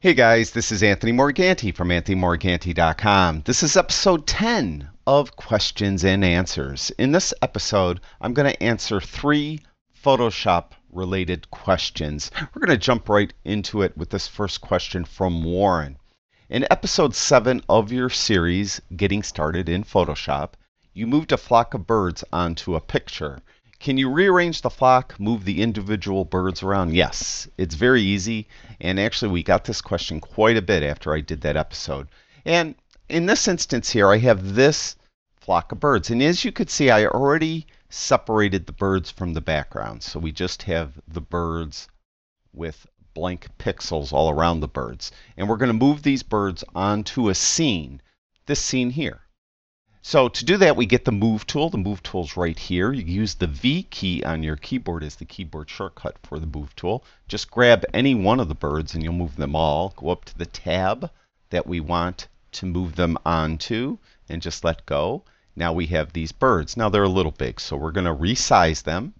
Hey guys, this is Anthony Morganti from anthonymorganti.com. This is episode 10 of Questions and Answers. In this episode, I'm going to answer 3 Photoshop-related questions. We're going to jump right into it with this first question from Warren. In episode 7 of your series, Getting Started in Photoshop, you moved a flock of birds onto a picture. Can you rearrange the flock, move the individual birds around? Yes, it's very easy. And actually, we got this question quite a bit after I did that episode. And in this instance here, I have this flock of birds. And as you could see, I already separated the birds from the background. So we just have the birds with blank pixels all around the birds. And we're going to move these birds onto a scene, this scene here. So to do that, we get the Move tool. The Move tool's right here. You use the V key on your keyboard as the keyboard shortcut for the Move tool. Just grab any one of the birds and you'll move them all. Go up to the tab that we want to move them onto and just let go. Now we have these birds. Now they're a little big, so we're going to resize them.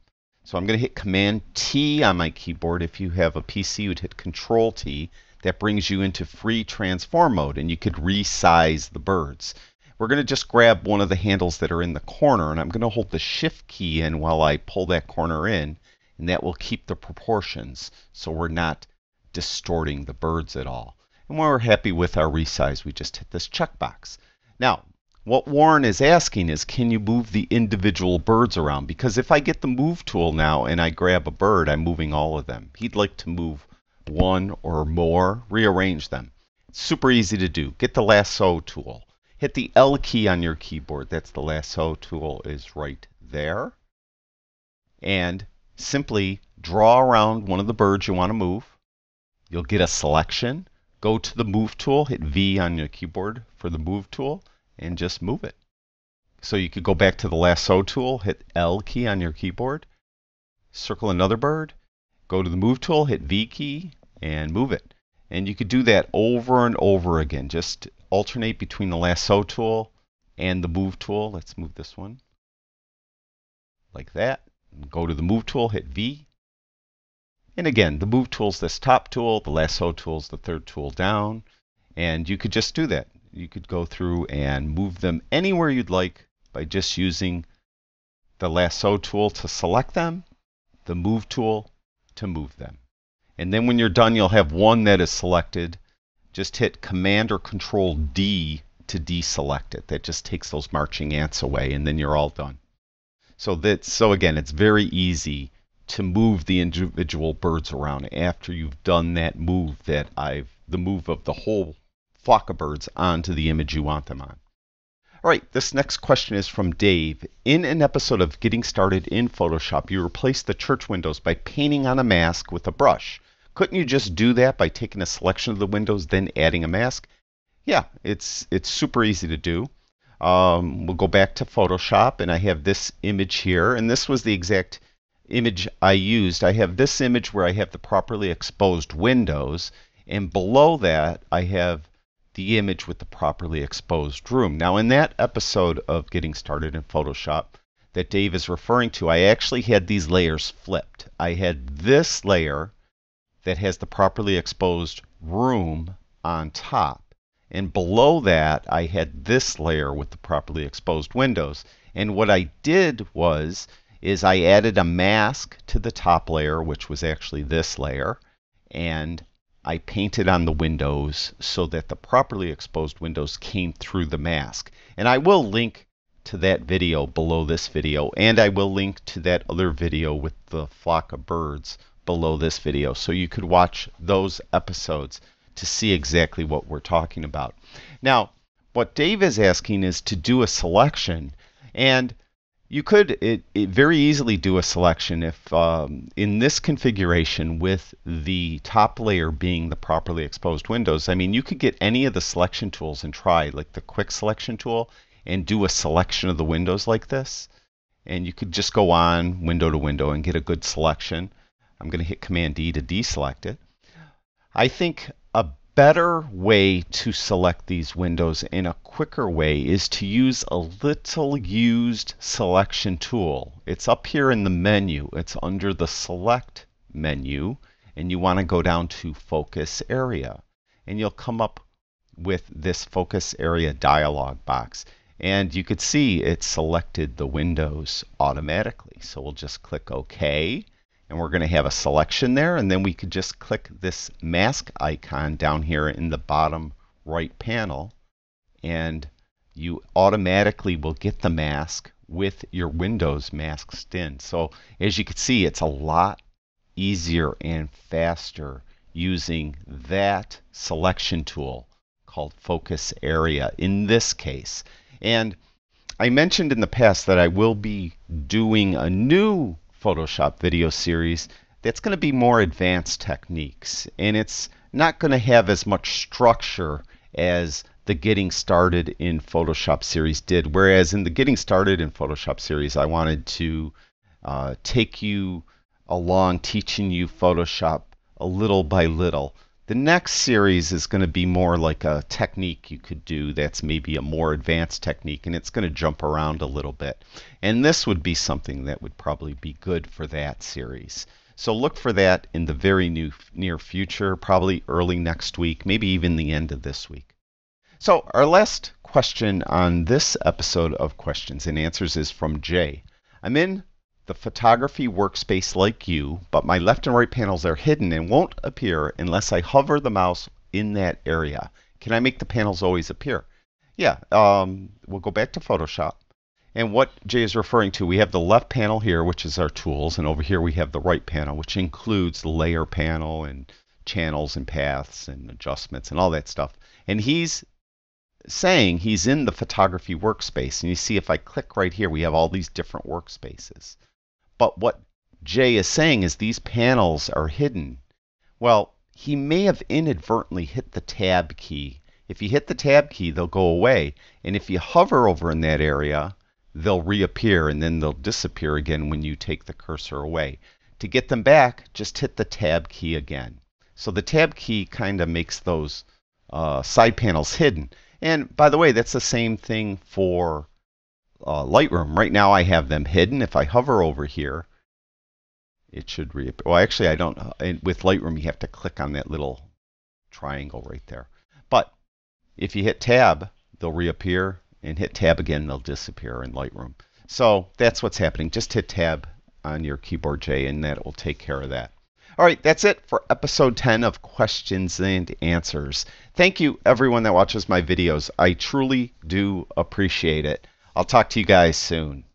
So I'm going to hit Command T on my keyboard. If you have a PC, you'd hit Control T. That brings you into free transform mode and you could resize the birds. We're going to just grab one of the handles that are in the corner, and I'm going to hold the Shift key in while I pull that corner in, and that will keep the proportions so we're not distorting the birds at all. And when we're happy with our resize, we just hit this checkbox. Now, what Warren is asking is, can you move the individual birds around? Because if I get the Move tool now and I grab a bird, I'm moving all of them. He'd like to move one or more, rearrange them. It's super easy to do. Get the Lasso tool. Hit the L key on your keyboard. That's the Lasso tool, is right there. And simply draw around one of the birds you want to move. You'll get a selection. Go to the Move tool. Hit V on your keyboard for the Move tool and just move it. So you could go back to the Lasso tool. Hit L key on your keyboard. Circle another bird. Go to the Move tool. Hit V key and move it. And you could do that over and over again. Just alternate between the Lasso tool and the Move tool. Let's move this one like that. Go to the Move tool, hit V. And again, the Move tool's this top tool, the Lasso tool's the third tool down. And you could just do that. You could go through and move them anywhere you'd like by just using the Lasso tool to select them, the Move tool to move them. And then when you're done, you'll have one that is selected. Just hit Command or Control D to deselect it. That just takes those marching ants away, and then you're all done. So again, it's very easy to move the individual birds around after you've done that move the move of the whole flock of birds onto the image you want them on. All right, this next question is from Dave. In an episode of Getting Started in Photoshop, you replaced the church windows by painting on a mask with a brush. Couldn't you just do that by taking a selection of the windows, then adding a mask? Yeah, it's super easy to do. We'll go back to Photoshop, and I have this image here, and this was the exact image I used. I have this image where I have the properly exposed windows, and below that I have the image with the properly exposed room. Now, in that episode of Getting Started in Photoshop that Dave is referring to, I actually had these layers flipped. I had this layer that has the properly exposed room on top. And below that, I had this layer with the properly exposed windows. And what I did is I added a mask to the top layer, which was actually this layer, and I painted on the windows so that the properly exposed windows came through the mask. And I will link to that video below this video, and I will link to that other video with the flock of birds below this video, so you could watch those episodes to see exactly what we're talking about. Now, what Dave is asking is to do a selection, and you could very easily do a selection if in this configuration with the top layer being the properly exposed windows. I mean, you could get any of the selection tools and try, like the quick selection tool, and do a selection of the windows like this, and you could just go on window to window and get a good selection. I'm going to hit Command D to deselect it. I think a better way to select these windows and a quicker way is to use a little used selection tool. It's up here in the menu. It's under the Select menu, and you want to go down to Focus Area. and you'll come up with this focus area dialog box. And you could see it selected the windows automatically. So we'll just click OK. And we're going to have a selection there. And then we could just click this mask icon down here in the bottom right panel. And you automatically will get the mask with your windows masked in. So as you can see, it's a lot easier and faster using that selection tool called focus area in this case. And I mentioned in the past that I will be doing a new Photoshop video series that's going to be more advanced techniques, and it's not going to have as much structure as the Getting Started in Photoshop series did. Whereas in the Getting Started in Photoshop series, I wanted to take you along teaching you Photoshop a little by little. The next series is going to be more like a technique you could do that's maybe a more advanced technique, and it's going to jump around a little bit. And this would be something that would probably be good for that series. So look for that in the very near future, probably early next week, maybe even the end of this week. So our last question on this episode of Questions and Answers is from Jay. I'm in the photography workspace like you, but my left and right panels are hidden and won't appear unless I hover the mouse in that area. Can I make the panels always appear? Yeah, we'll go back to Photoshop. And what Jay is referring to, we have the left panel here, which is our tools, and over here we have the right panel, which includes the layer panel and channels and paths and adjustments and all that stuff. And he's saying he's in the photography workspace, and you see if I click right here, we have all these different workspaces. But what Jay is saying is these panels are hidden. Well, he may have inadvertently hit the tab key. If you hit the tab key, they'll go away. And if you hover over in that area, they'll reappear, and then they'll disappear again when you take the cursor away. To get them back, just hit the tab key again. So the tab key kind of makes those side panels hidden. And by the way, that's the same thing for Lightroom. Right now I have them hidden. If I hover over here, it should reappear. Well, actually I don't. With Lightroom you have to click on that little triangle right there. But if you hit tab, they'll reappear, and hit tab again, they'll disappear in Lightroom. So that's what's happening. Just hit tab on your keyboard, J, and that will take care of that. All right, that's it for episode 10 of Questions and Answers. Thank you everyone that watches my videos. I truly do appreciate it. I'll talk to you guys soon.